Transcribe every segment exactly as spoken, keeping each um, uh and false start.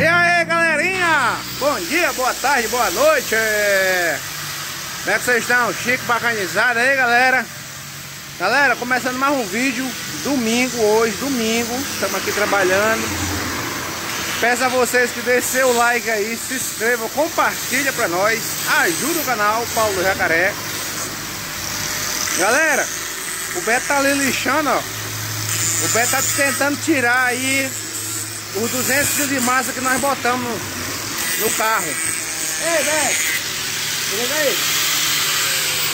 E aí, galerinha, bom dia, boa tarde, boa noite. Como é que vocês estão? Chique, bacanizado aí, galera. Galera, começando mais um vídeo. Domingo, hoje, domingo. Estamos aqui trabalhando. Peço a vocês que dê seu like aí, se inscrevam, compartilha pra nós. Ajuda o canal Paulo do Jacaré. Galera, o Beto tá ali lixando, ó. O Beto tá tentando tirar aí os duzentos quilos de massa que nós botamos no, no carro. Ei, Beto, beleza aí?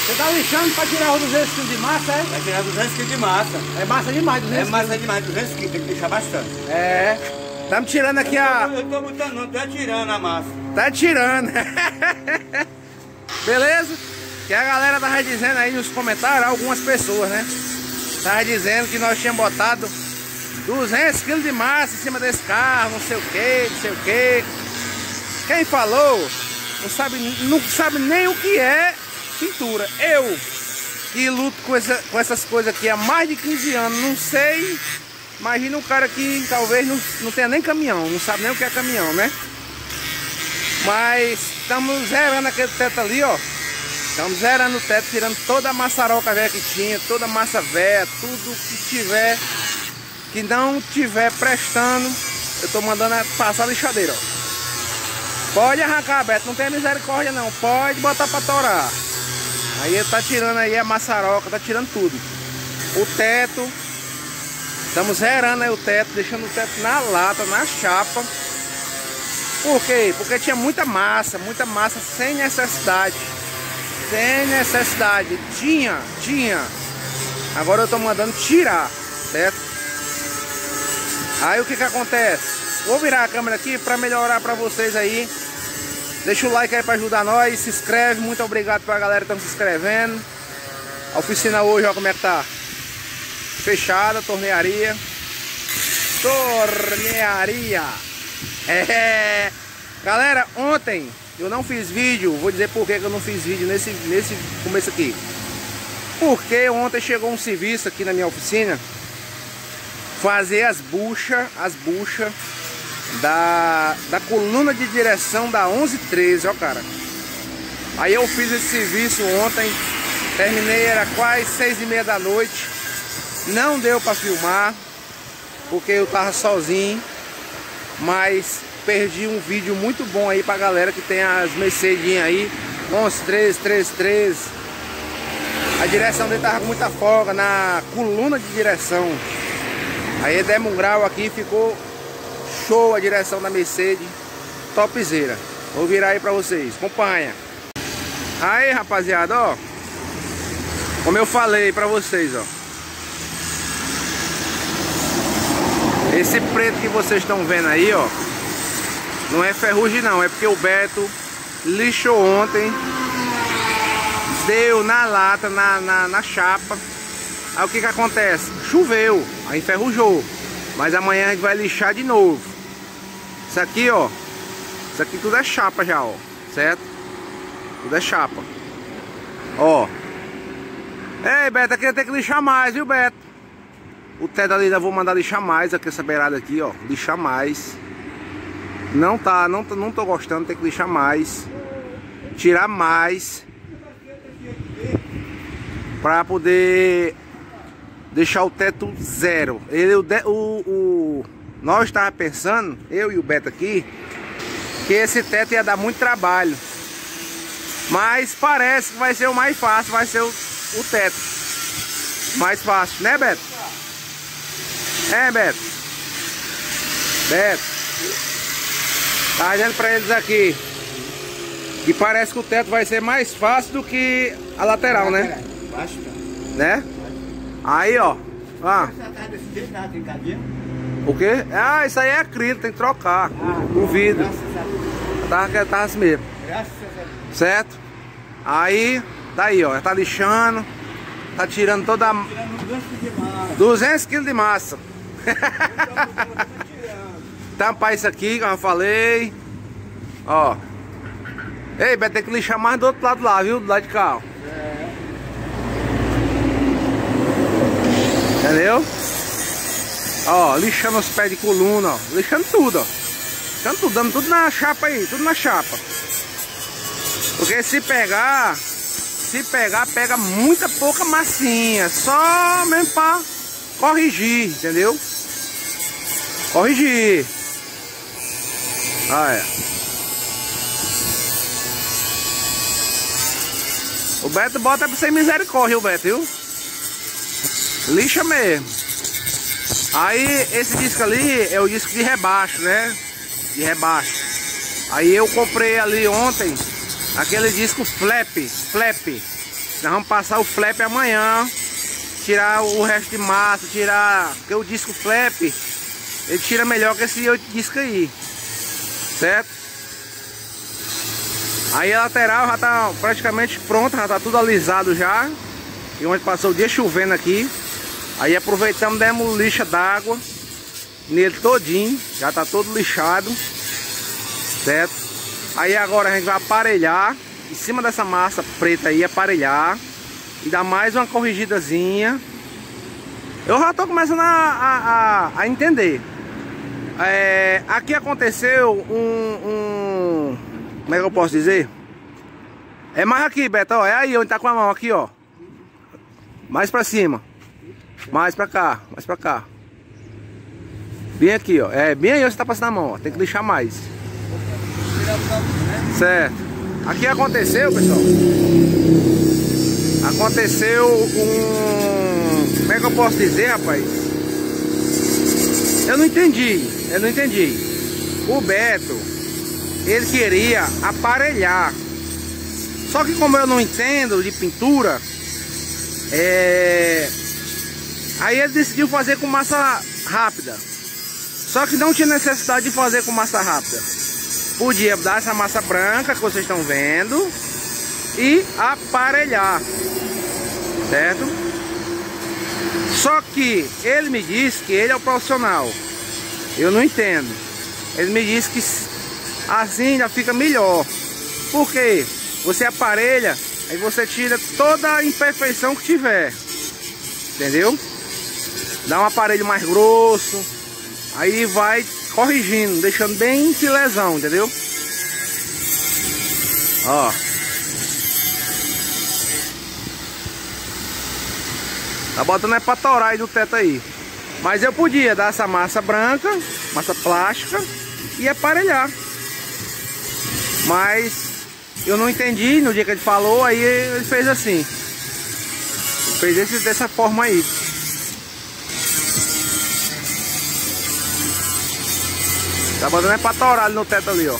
Você tá lixando pra tirar os duzentos quilos de massa, é? Vai tirar duzentos quilos de massa. É massa demais, duzentos quilos. É massa demais, duzentos quilos, tem que lixar bastante. É. Estamos tirando aqui eu tô, a... Eu tô botando não, tá tirando a massa. Tá tirando. Beleza? Que a galera tava dizendo aí nos comentários, algumas pessoas, né? Tava dizendo que nós tínhamos botado duzentos quilos de massa em cima desse carro, não sei o que, não sei o que. Quem falou não sabe, não sabe nem o que é pintura. Eu, que luto com, essa, com essas coisas aqui há mais de quinze anos, não sei. Imagina um cara que talvez não, não tenha nem caminhão, não sabe nem o que é caminhão, né? Mas estamos zerando aquele teto ali, ó. Estamos zerando o teto, tirando toda a maçaroca velha que tinha, toda a massa velha, tudo que tiver, que não tiver prestando, eu tô mandando passar a lixadeira, ó. Pode arrancar, Beto, não tem misericórdia não, pode botar pra torar. Aí ele tá tirando aí a maçaroca, tá tirando tudo. O teto, estamos zerando aí o teto, deixando o teto na lata, na chapa. Por quê? Porque tinha muita massa, muita massa sem necessidade. Sem necessidade, tinha, tinha. Agora eu tô mandando tirar, certo? Aí o que que acontece? Vou virar a câmera aqui pra melhorar pra vocês aí. Deixa o like aí pra ajudar nós, se inscreve, muito obrigado pra galera que tá se inscrevendo. A oficina hoje, ó, como é que tá? Fechada, tornearia. Tornearia. É. Galera, ontem eu não fiz vídeo, vou dizer por que eu não fiz vídeo nesse, nesse começo aqui. Porque ontem chegou um serviço aqui na minha oficina fazer as buchas, as buchas da, da coluna de direção da onze treze, ó, cara. Aí eu fiz esse serviço ontem, terminei, era quase seis e meia da noite. Não deu pra filmar, porque eu tava sozinho, mas... perdi um vídeo muito bom aí pra galera que tem as Mercedinhas aí onze treze, treze treze. A direção dele tava com muita folga na coluna de direção. Aí demos um grau aqui, ficou show a direção da Mercedes, topzera. Vou virar aí pra vocês, acompanha. Aí, rapaziada, ó, como eu falei pra vocês, ó, esse preto que vocês estão vendo aí, ó, não é ferrugem não, é porque o Beto lixou ontem, deu na lata, na, na, na chapa. Aí o que que acontece? Choveu, aí enferrujou, mas amanhã a gente vai lixar de novo. Isso aqui, ó, isso aqui tudo é chapa já, ó, certo? Tudo é chapa. Ó. Ei, Beto, aqui tem que lixar mais, viu, Beto? O teto ali ainda vou mandar lixar mais, aqui essa beirada aqui, ó, lixar mais. Não tá, não, não tô gostando, tem que lixar mais, tirar mais, pra poder deixar o teto zero. Ele, o, o, nós tava pensando, eu e o Beto aqui, que esse teto ia dar muito trabalho. Mas parece que vai ser o mais fácil, vai ser o, o teto. Mais fácil, né, Beto? É, Beto? Beto? Tá dizendo pra eles aqui que parece que o teto vai ser mais fácil do que a lateral, né? Baixo, né? Aí, ó. Ah. O quê? Ah, isso aí é acrílico, tem que trocar ah, o vidro. Tá, tá assim mesmo. Graças a Deus. Certo? Aí, daí, ó. Tá lixando. Tá tirando toda a... duzentos quilos de massa. Tampar isso aqui, como eu falei. Ó. Ei, vai ter que lixar mais do outro lado lá, viu? Do lado de cá, ó. É. Entendeu? Ó, lixando os pés de coluna, ó. Lixando tudo, ó. Colocando tudo, dando tudo na chapa aí, tudo na chapa. Porque se pegar, se pegar, pega muita pouca massinha. Só mesmo pra corrigir, entendeu? Corrigir. Olha. O Beto bota sem misericórdia, o Beto, viu? Lixa mesmo. Aí esse disco ali é o disco de rebaixo, né? De rebaixo. Aí eu comprei ali ontem aquele disco flap, flap. Nós vamos passar o flap amanhã, tirar o resto de massa, tirar, porque o disco flap ele tira melhor que esse outro disco aí, certo? Aí a lateral já tá praticamente pronta, já tá tudo alisado já. E onde passou o dia chovendo aqui, aí aproveitamos, demos lixa d'água nele todinho, já tá todo lixado, certo? Aí agora a gente vai aparelhar em cima dessa massa preta aí, aparelhar e dar mais uma corrigidazinha. Eu já tô começando a, a, a, a entender. É, aqui aconteceu um, um... Como é que eu posso dizer? É mais aqui, Beto, ó, é aí onde tá com a mão aqui, ó. Mais pra cima. Mais pra cá, mais pra cá. Bem aqui, ó. É bem aí onde você tá passando a mão, ó. Tem que lixar mais. Certo. Aqui aconteceu, pessoal. Aconteceu um... Como é que eu posso dizer, rapaz? Eu não entendi. Eu não entendi. O Beto, ele queria aparelhar. Só que como eu não entendo de pintura... É... Aí ele decidiu fazer com massa rápida. Só que não tinha necessidade de fazer com massa rápida. Podia dar essa massa branca que vocês estão vendo e aparelhar, certo? Só que ele me disse que ele é o profissional. Eu não entendo. Ele me disse que assim ainda fica melhor. Por quê? Você aparelha, aí você tira toda a imperfeição que tiver, entendeu? Dá um aparelho mais grosso, aí vai corrigindo, deixando bem filezão, entendeu? Ó. Tá botando é pra torar aí do teto aí. Mas eu podia dar essa massa branca, massa plástica e aparelhar. Mas... eu não entendi no dia que ele falou, aí ele fez assim. Fez esse, dessa forma aí. Tá botando é pra torar no teto ali, ó.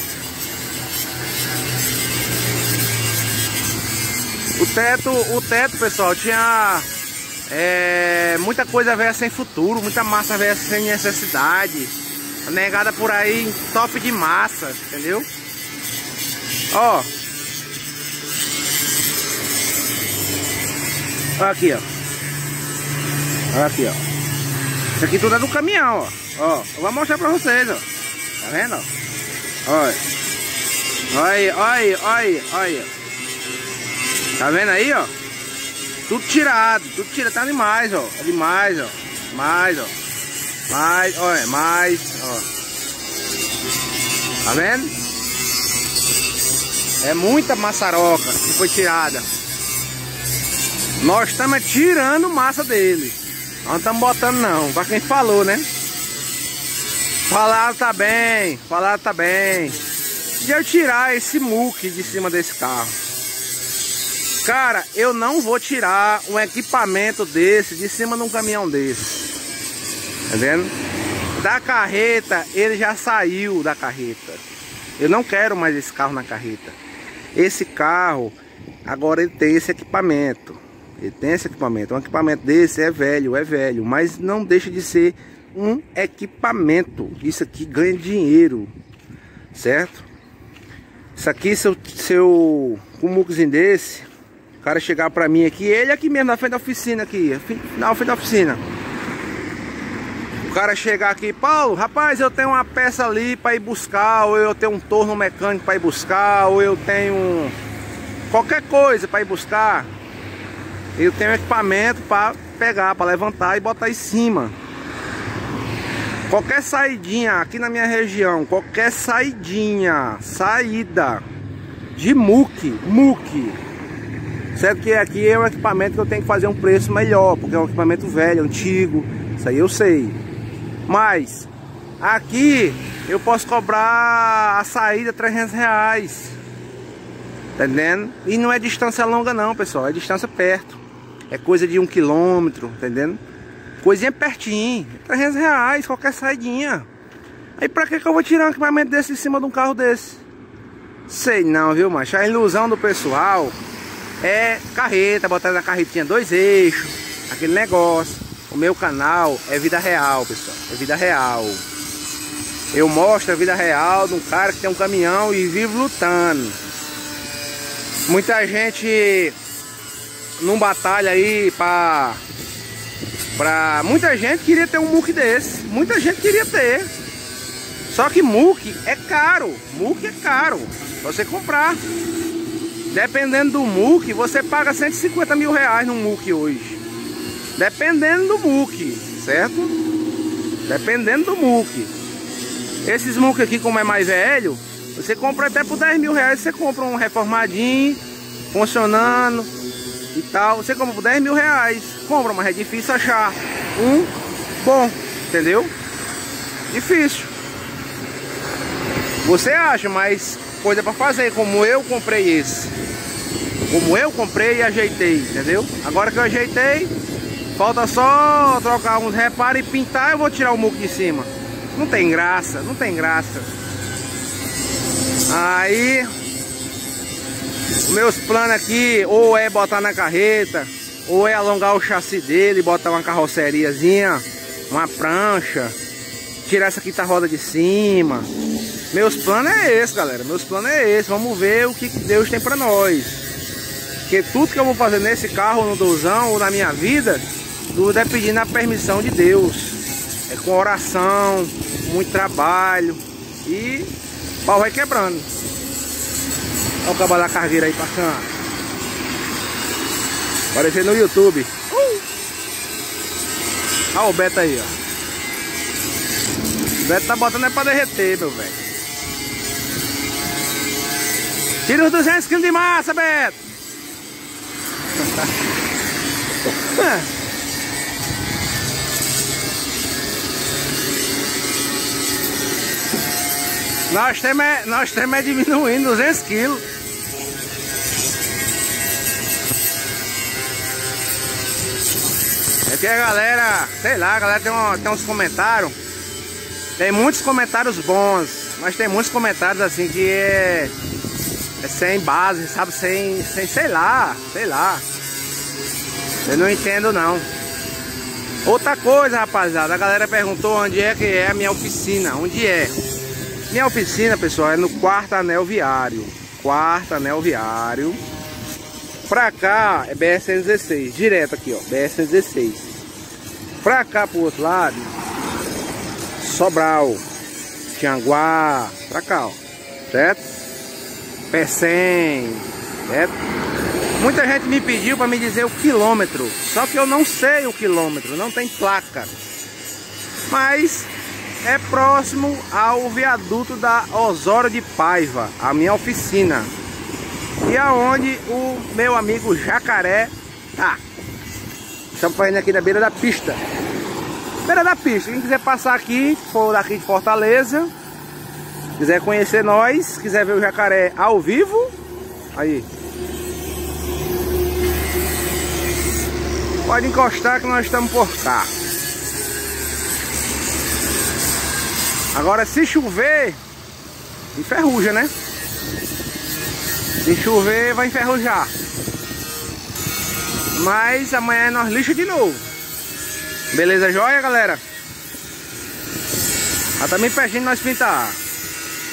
O teto, o teto, pessoal, tinha é, muita coisa velha sem futuro, muita massa velha sem necessidade. A negada por aí, top de massa, entendeu? Ó. Olha aqui, ó. Olha aqui, ó. Isso aqui tudo é do caminhão, ó. Ó, eu vou mostrar pra vocês, ó. Tá vendo? Olha. Olha, olha, olha, olha. Tá vendo aí, ó? Tudo tirado, tudo tirado. Tá demais, ó. É demais, ó. Mais, ó. Mais, olha, mais, ó. Tá vendo? É muita maçaroca que foi tirada. Nós estamos tirando massa dele. Não estamos botando não, para quem falou, né? Falaram tá bem, falaram tá bem. E eu tirar esse muque de cima desse carro. Cara, eu não vou tirar um equipamento desse de cima de um caminhão desse. Tá vendo? Da carreta, ele já saiu da carreta. Eu não quero mais esse carro na carreta. Esse carro, agora ele tem esse equipamento. Ele tem esse equipamento. Um equipamento desse é velho, é velho. Mas não deixa de ser um equipamento. Isso aqui ganha dinheiro, certo? Isso aqui, seu, seu um mucozinho desse, o cara chegar pra mim aqui, ele aqui mesmo, na frente da oficina aqui. Na frente da oficina. O cara chegar aqui, Paulo, rapaz, eu tenho uma peça ali pra ir buscar, ou eu tenho um torno mecânico pra ir buscar, ou eu tenho qualquer coisa pra ir buscar. Eu tenho equipamento para pegar, para levantar e botar em cima. Qualquer saidinha aqui na minha região, qualquer saidinha, saída de muque, muque. Certo que aqui é um equipamento que eu tenho que fazer um preço melhor, porque é um equipamento velho, antigo, isso aí eu sei. Mas aqui eu posso cobrar a saída trezentos reais, tá entendendo? E não é distância longa não, pessoal, é distância perto. É coisa de um quilômetro, tá entendendo? Coisinha pertinho, trezentos reais, qualquer saidinha. Aí pra que que eu vou tirar um equipamento desse em cima de um carro desse? Sei não, viu, macho? A ilusão do pessoal é carreta, botar na carretinha dois eixos, aquele negócio. O meu canal é vida real, pessoal, é vida real. Eu mostro a vida real de um cara que tem um caminhão e vive lutando. Muita gente não batalha aí pra... pra... Muita gente queria ter um muque desse, muita gente queria ter. Só que muque é caro, muque é caro pra você comprar. Dependendo do muque, você paga cento e cinquenta mil reais num muque hoje. Dependendo do muque, certo? Dependendo do muque. Esses muque aqui, como é mais velho, você compra até por dez mil reais. Você compra um reformadinho, funcionando e tal. Você compra por dez mil reais. Compra, mas é difícil achar um bom, entendeu? Difícil. Você acha, mas coisa pra fazer, como eu comprei esse. Como eu comprei e ajeitei, entendeu? Agora que eu ajeitei, falta só trocar uns reparos e pintar, eu vou tirar o muque de cima. Não tem graça, não tem graça. Aí, meus planos aqui, ou é botar na carreta, ou é alongar o chassi dele, botar uma carroceriazinha, uma prancha, tirar essa quinta roda de cima. Meus planos é esse, galera, meus planos é esse. Vamos ver o que Deus tem pra nós. Porque tudo que eu vou fazer nesse carro, no Dozão, ou na minha vida, tudo é pedindo a permissão de Deus. É com oração, muito trabalho. E o pau vai quebrando. Olha o cabo da cargueira aí passando. Aparecer no YouTube. Uh! Olha o Beto aí, ó. O Beto tá botando é pra derreter, meu velho. Tira os duzentos quilos de massa, Beto! Nós temos é, nós temos é diminuindo duzentos quilos. É que a galera, sei lá, a galera tem, uma, tem uns comentários. Tem muitos comentários bons, mas tem muitos comentários assim que é... É sem base, sabe? Sem, sem, sei lá, sei lá. Eu não entendo, não. Outra coisa, rapaziada. A galera perguntou onde é que é a minha oficina. Onde é? Minha oficina, pessoal, é no quarto anel viário. Quarto anel viário. Pra cá é B R cento e dezesseis. Direto aqui, ó. B R cento e dezesseis. Pra cá, pro outro lado, Sobral, Tianguá. Pra cá, ó. Certo? Pecém, certo? Muita gente me pediu para me dizer o quilômetro, só que eu não sei o quilômetro, não tem placa. Mas é próximo ao viaduto da Osório de Paiva, a minha oficina. E aonde o meu amigo Jacaré tá. Estamos fazendo aqui na beira da pista. Beira da pista, quem quiser passar aqui, for daqui de Fortaleza, quiser conhecer nós, quiser ver o Jacaré ao vivo, aí pode encostar que nós estamos por cá. Agora se chover, enferruja, né? Se chover vai enferrujar. Mas amanhã nós lixa de novo. Beleza, joia, galera? Ela tá me pedindo nós pintar.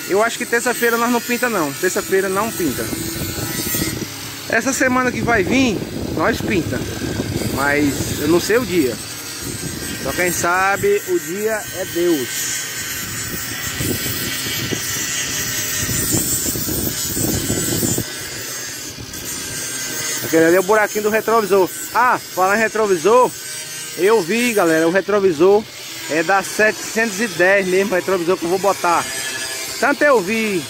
Eu acho que terça-feira nós não pinta não. Terça-feira não pinta. Essa semana que vai vir, nós pinta. Mas eu não sei o dia. Só quem sabe o dia é Deus. Aquele ali é o buraquinho do retrovisor. Ah, falar em retrovisor, eu vi, galera, o retrovisor é da setecentos e dez mesmo, retrovisor que eu vou botar. Tanto eu vi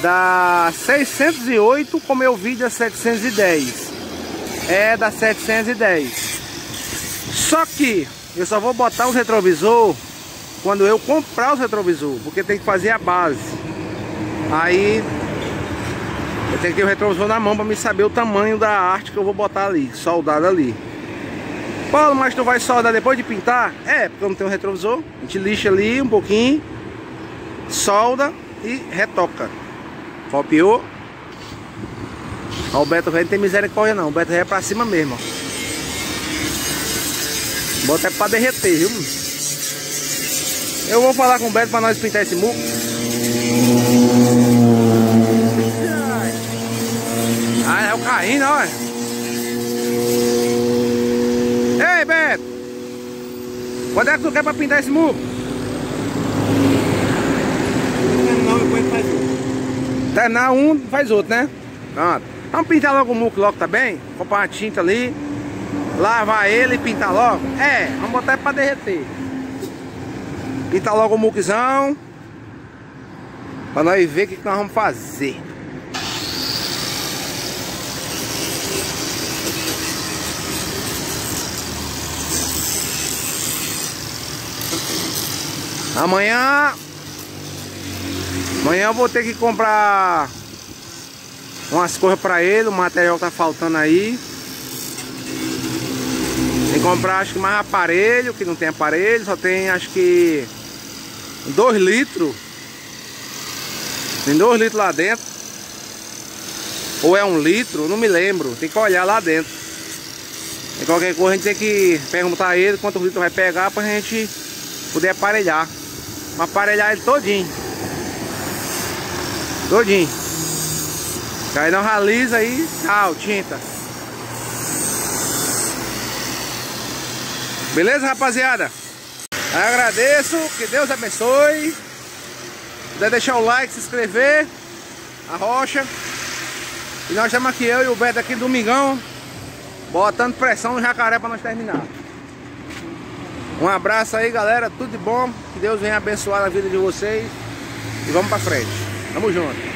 da seiscentos e oito como eu vi da setecentos e dez. É da setecentos e dez. Só que eu só vou botar o retrovisor quando eu comprar o retrovisor, porque tem que fazer a base. Aí eu tenho que ter o retrovisor na mão para me saber o tamanho da arte que eu vou botar ali, soldada ali. Paulo, mas tu vai soldar depois de pintar? É, porque eu não tenho retrovisor. A gente lixa ali um pouquinho, solda e retoca. Copiou? Ó, o Beto velho não tem misericórdia não. O Beto velho é pra cima mesmo, ó. Bota é pra derreter, viu? Eu vou falar com o Beto pra nós pintar esse muro. Ah, é o caindo, ó. Ei, Beto! Quando é que tu quer pra pintar esse muro? Terminar um, depois faz outro. Terminar um, faz outro, né? Pronto. Vamos pintar logo o muco logo, tá bem? Comprar uma tinta ali, lavar ele e pintar logo. É, vamos botar pra derreter. Pintar logo o mucozão, pra nós ver o que nós vamos fazer. Amanhã Amanhã eu vou ter que comprar umas coisas pra ele, o material tá faltando aí. Tem que comprar acho que mais aparelho, que não tem aparelho, só tem acho que dois litros. Tem dois litros lá dentro. Ou é um litro, não me lembro. Tem que olhar lá dentro. E qualquer coisa a gente tem que perguntar a ele quantos litros vai pegar pra gente poder aparelhar. Vamos aparelhar ele todinho. Todinho. Aí não ralisa aí, tal, tinta. Beleza, rapaziada? Eu agradeço, que Deus abençoe. Se puder deixar o like, se inscrever, a rocha. E nós estamos aqui, eu e o Beto aqui, domingão, botando pressão no Jacaré para nós terminar. Um abraço aí, galera, tudo de bom. Que Deus venha abençoar a vida de vocês. E vamos para frente. Tamo junto.